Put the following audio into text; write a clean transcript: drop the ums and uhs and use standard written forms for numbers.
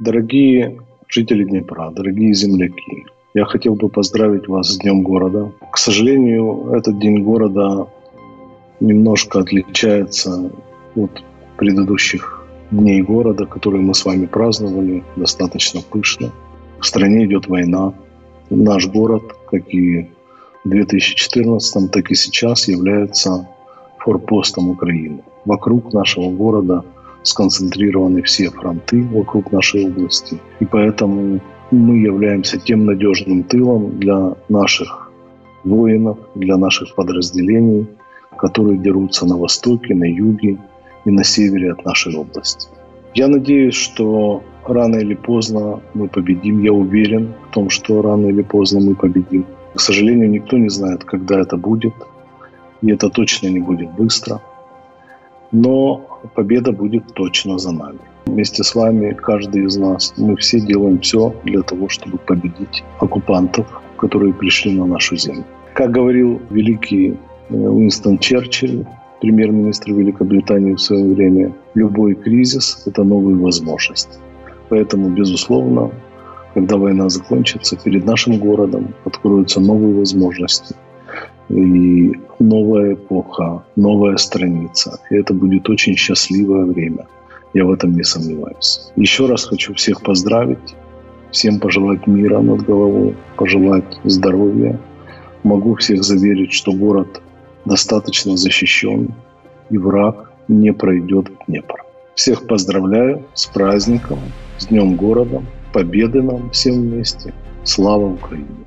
Дорогие жители Днепра, дорогие земляки, я хотел бы поздравить вас с Днем города. К сожалению, этот День города немножко отличается от предыдущих дней города, которые мы с вами праздновали достаточно пышно. В стране идет война. Наш город, как и в 2014, так и сейчас, является форпостом Украины. Вокруг нашего города сконцентрированы все фронты вокруг нашей области. И поэтому мы являемся тем надежным тылом для наших воинов, для наших подразделений, которые дерутся на востоке, на юге и на севере от нашей области. Я надеюсь, что рано или поздно мы победим. Я уверен в том, что рано или поздно мы победим. К сожалению, никто не знает, когда это будет. И это точно не будет быстро. Но победа будет точно за нами. Вместе с вами, каждый из нас, мы все делаем все для того, чтобы победить оккупантов, которые пришли на нашу землю. Как говорил великий Уинстон Черчилль, премьер-министр Великобритании в свое время, любой кризис – это новые возможности. Поэтому, безусловно, когда война закончится, перед нашим городом откроются новые возможности. И новая эпоха, новая страница. И это будет очень счастливое время. Я в этом не сомневаюсь. Еще раз хочу всех поздравить, всем пожелать мира над головой, пожелать здоровья. Могу всех заверить, что город достаточно защищен, и враг не пройдет в Днепр. Всех поздравляю с праздником, с Днем города, победы нам всем вместе. Слава Украине!